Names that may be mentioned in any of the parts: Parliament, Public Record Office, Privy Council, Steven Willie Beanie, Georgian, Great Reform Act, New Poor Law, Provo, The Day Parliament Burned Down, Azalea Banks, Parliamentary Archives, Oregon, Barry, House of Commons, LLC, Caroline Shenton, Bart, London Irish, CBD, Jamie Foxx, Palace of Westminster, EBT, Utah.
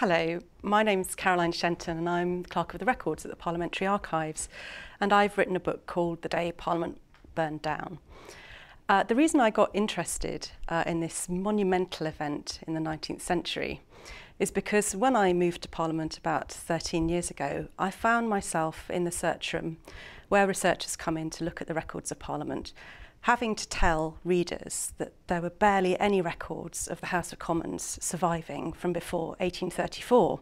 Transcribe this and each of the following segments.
Hello, my name's Caroline Shenton and I'm Clerk of the Records at the Parliamentary Archives, and I've written a book called The Day Parliament Burned Down. The reason I got interested in this monumental event in the 19th century is because when I moved to Parliament about 13 years ago, I found myself in the search room where researchers come in to look at the records of Parliament, having to tell readers that there were barely any records of the House of Commons surviving from before 1834.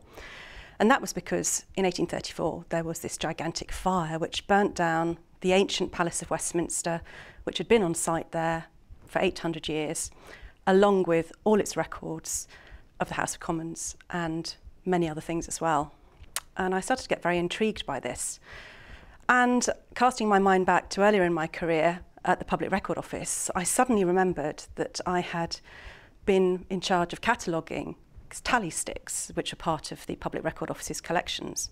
And that was because in 1834 there was this gigantic fire which burnt down the ancient Palace of Westminster, which had been on site there for 800 years, along with all its records of the House of Commons and many other things as well. And I started to get very intrigued by this. And casting my mind back to earlier in my career, at the Public Record Office, I suddenly remembered that I had been in charge of cataloguing tally sticks, which are part of the Public Record Office's collections,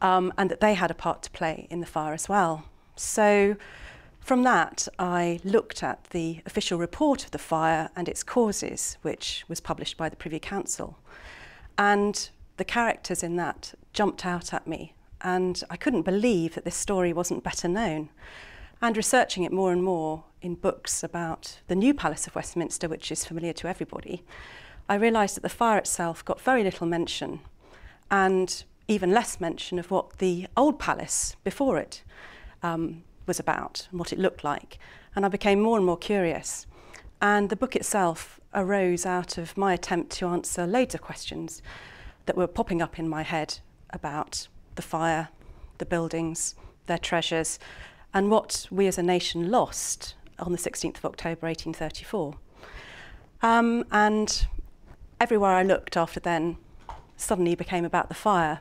and that they had a part to play in the fire as well. So from that, I looked at the official report of the fire and its causes, which was published by the Privy Council. And the characters in that jumped out at me, and I couldn't believe that this story wasn't better known. And researching it more and more in books about the new Palace of Westminster, which is familiar to everybody, I realised that the fire itself got very little mention, and even less mention of what the old palace before it was about and what it looked like. And I became more and more curious. And the book itself arose out of my attempt to answer loads of questions that were popping up in my head about the fire, the buildings, their treasures, and what we as a nation lost on the 16th of October 1834. And everywhere I looked after then suddenly became about the fire,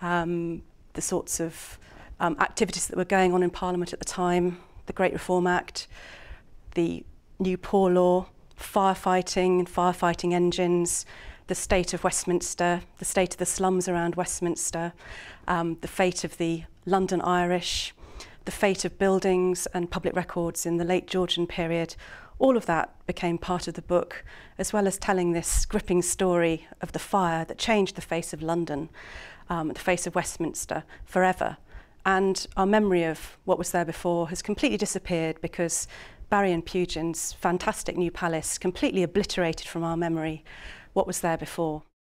the sorts of activities that were going on in Parliament at the time, the Great Reform Act, the New Poor Law, firefighting and firefighting engines, the state of Westminster, the state of the slums around Westminster, the fate of the London Irish, the fate of buildings and public records in the late Georgian period. All of that became part of the book, as well as telling this gripping story of the fire that changed the face of London, the face of Westminster forever. And our memory of what was there before has completely disappeared because Barry and Pugion's fantastic new palace completely obliterated from our memory what was there before.